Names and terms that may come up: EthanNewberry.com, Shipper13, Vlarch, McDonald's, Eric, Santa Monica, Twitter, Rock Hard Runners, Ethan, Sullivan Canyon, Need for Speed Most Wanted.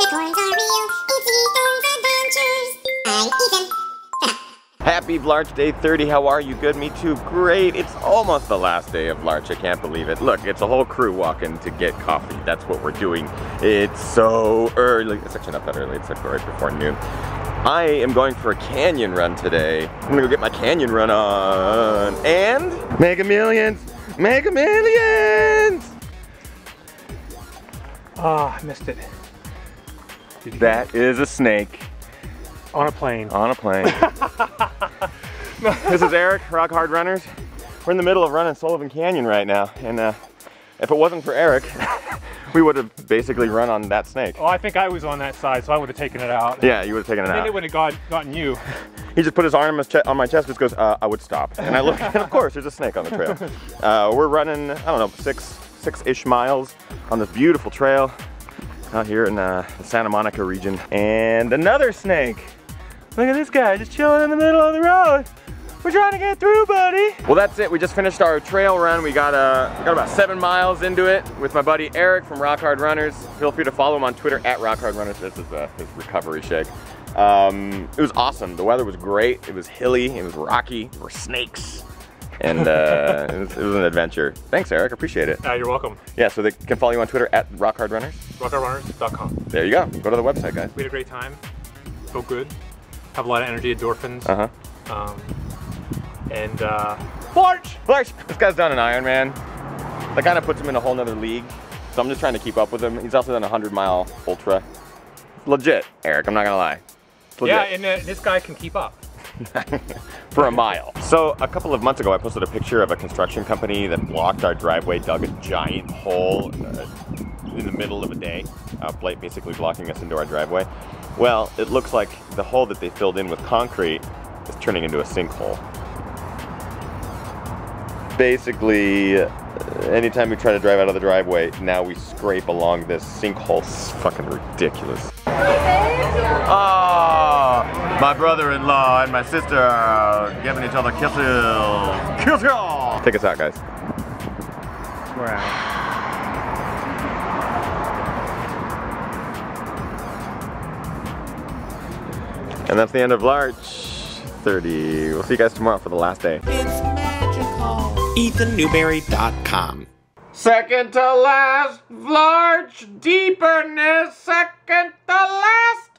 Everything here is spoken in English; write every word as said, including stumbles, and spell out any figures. unicorns are real. It's Ethan's Adventures. I'm Ethan. Happy Vlarch Day thirty, how are you? Good, me too, great. It's almost the last day of Vlarch, I can't believe it. Look, it's a whole crew walking to get coffee. That's what we're doing. It's so early. It's actually not that early, it's like right before noon. I am going for a canyon run today. I'm gonna go get my canyon run on. And Mega Millions, Mega Millions! Ah, oh, I missed it. That is a snake. On a plane. On a plane. This is Eric, Rock Hard Runners. We're in the middle of running Sullivan Canyon right now, and uh, if it wasn't for Eric, we would have basically run on that snake. Oh, I think I was on that side, so I would have taken it out. Yeah, you would have taken it out. I think it would have got, gotten you. He just put his arm on my chest, just goes, uh, I would stop. And I look, and of course, there's a snake on the trail. Uh, we're running, I don't know, six, six-ish miles on this beautiful trail out here in uh, the Santa Monica region. And another snake. Look at this guy, just chilling in the middle of the road. We're trying to get through, buddy. Well, that's it. We just finished our trail run. We got, uh, we got about seven miles into it with my buddy Eric from Rock Hard Runners. Feel free to follow him on Twitter, at Rock Hard Runners. This is uh, his recovery shake. Um, it was awesome. The weather was great. It was hilly. It was rocky. There were snakes. And uh, it, was, it was an adventure. Thanks, Eric. Appreciate it. Uh, you're welcome. Yeah, so they can follow you on Twitter, at Rock Hard Runners. rock hard runners dot com. There you go. Go to the website, guys. We had a great time. Felt good. Have a lot of energy, endorphins, uh -huh. um, and uh, Vlarch! Vlarch! This guy's done an Ironman. That kind of puts him in a whole nother league, so I'm just trying to keep up with him. He's also done a hundred mile ultra. It's legit, Eric, I'm not gonna lie. It's legit. Yeah, and uh, this guy can keep up. For a mile. So a couple of months ago, I posted a picture of a construction company that blocked our driveway, dug a giant hole uh, in the middle of a day, uh, basically blocking us into our driveway. Well, it looks like the hole that they filled in with concrete is turning into a sinkhole. Basically, anytime we try to drive out of the driveway, now we scrape along this sinkhole. It's fucking ridiculous. Oh, my brother-in-law and my sister are giving each other kisses. Kisses! Take us out, guys. We're out. And that's the end of Vlarch thirty. We'll see you guys tomorrow for the last day. It's magical. Ethan Newberry dot com. Second to last Vlarch. Deeperness. Second to last.